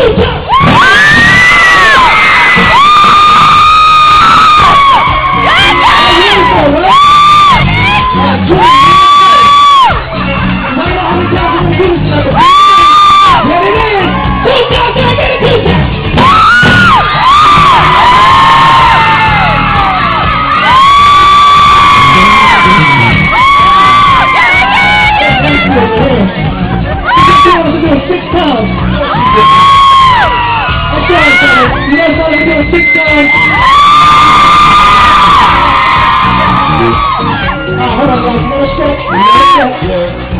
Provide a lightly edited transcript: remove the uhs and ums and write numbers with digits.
6 times. Hold on, one more step.